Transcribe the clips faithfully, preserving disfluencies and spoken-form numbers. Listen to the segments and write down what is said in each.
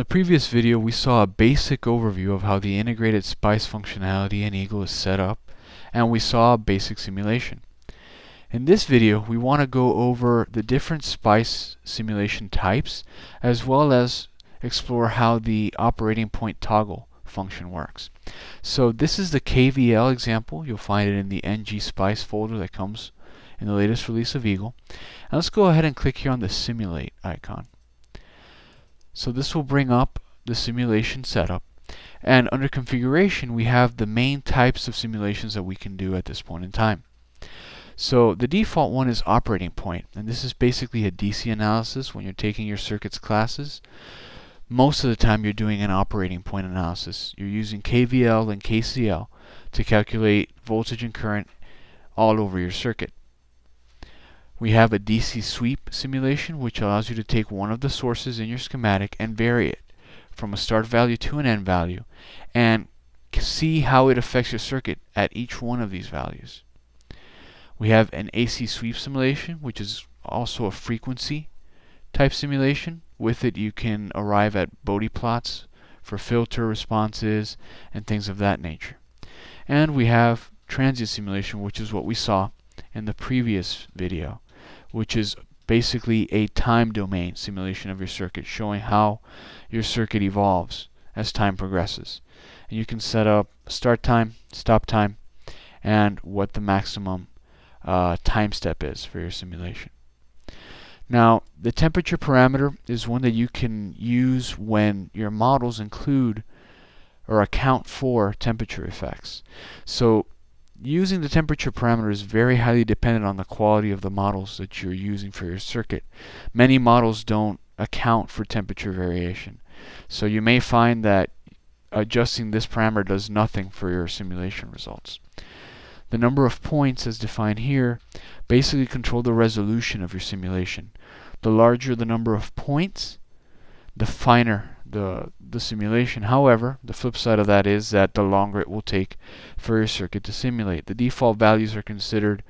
the previous video, we saw a basic overview of how the integrated SPICE functionality in Eagle is set up, and we saw a basic simulation. In this video, we want to go over the different SPICE simulation types, as well as explore how the operating point toggle function works. So this is the K V L example. You'll find it in the ngSpice folder that comes in the latest release of Eagle. Now let's go ahead and click here on the simulate icon. So this will bring up the simulation setup. And under configuration, we have the main types of simulations that we can do at this point in time. So the default one is operating point, and this is basically a D C analysis when you're taking your circuits classes. Most of the time you're doing an operating point analysis. You're using K V L and K C L to calculate voltage and current all over your circuit. We have a D C sweep simulation, which allows you to take one of the sources in your schematic and vary it from a start value to an end value and see how it affects your circuit at each one of these values. We have an A C sweep simulation, which is also a frequency type simulation. With it you can arrive at Bode plots for filter responses and things of that nature. And we have transient simulation, which is what we saw in the previous video, which is basically a time domain simulation of your circuit, showing how your circuit evolves as time progresses. And you can set up start time, stop time, and what the maximum uh, time step is for your simulation. Now, the temperature parameter is one that you can use when your models include or account for temperature effects. So using the temperature parameter is very highly dependent on the quality of the models that you're using for your circuit. Many models don't account for temperature variation. So you may find that adjusting this parameter does nothing for your simulation results. The number of points, as defined here, basically control the resolution of your simulation. The larger the number of points, the finer the the simulation. However, the flip side of that is that the longer it will take for your circuit to simulate. The default values are considered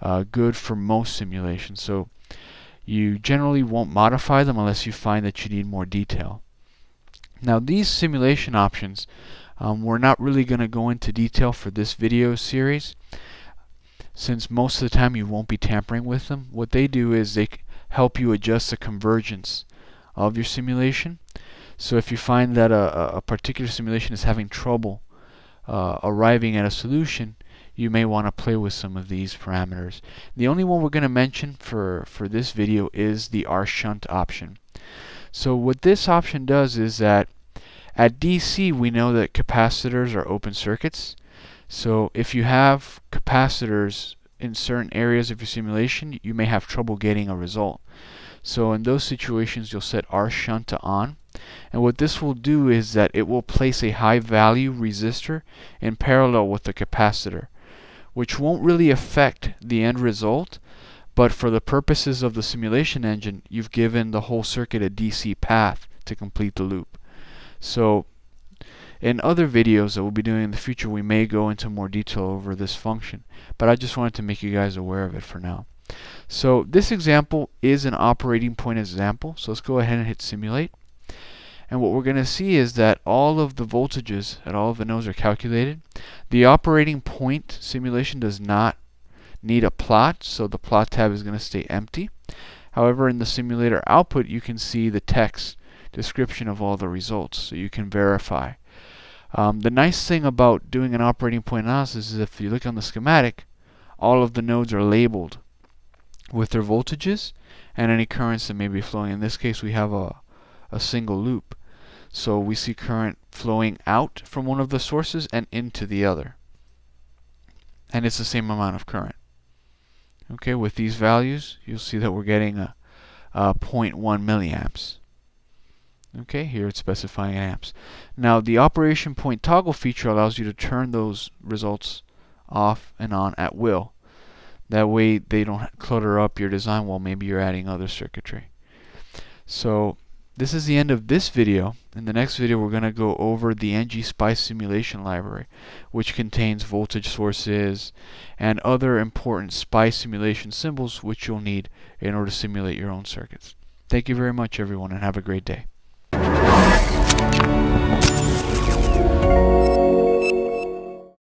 uh, good for most simulations, so you generally won't modify them unless you find that you need more detail. Now, these simulation options, um, we're not really going to go into detail for this video series, since most of the time you won't be tampering with them. What they do is they help you adjust the convergence of your simulation. So if you find that a, a particular simulation is having trouble uh, arriving at a solution, you may want to play with some of these parameters. The only one we're going to mention for, for this video is the R shunt option. So what this option does is that at D C we know that capacitors are open circuits. So if you have capacitors in certain areas of your simulation, you may have trouble getting a result. So in those situations you'll set R shunt to on. And what this will do is that it will place a high value resistor in parallel with the capacitor, which won't really affect the end result, but for the purposes of the simulation engine, you've given the whole circuit a D C path to complete the loop. So in other videos that we'll be doing in the future, we may go into more detail over this function, but I just wanted to make you guys aware of it for now. So this example is an operating point example, so let's go ahead and hit simulate. And what we're going to see is that all of the voltages at all of the nodes are calculated. The operating point simulation does not need a plot, so the plot tab is going to stay empty. However, in the simulator output, you can see the text description of all the results, so you can verify. Um, the nice thing about doing an operating point analysis is if you look on the schematic, all of the nodes are labeled with their voltages and any currents that may be flowing. In this case, we have a, a single loop. So we see current flowing out from one of the sources and into the other. And it's the same amount of current. Okay, with these values, you'll see that we're getting a, a zero point one milliamps. Okay, here it's specifying amps. Now, the operation point toggle feature allows you to turn those results off and on at will. That way they don't clutter up your design while maybe you're adding other circuitry. So this is the end of this video. In the next video we're going to go over the ngSpice simulation library, which contains voltage sources and other important SPICE simulation symbols which you'll need in order to simulate your own circuits. Thank you very much everyone, and have a great day.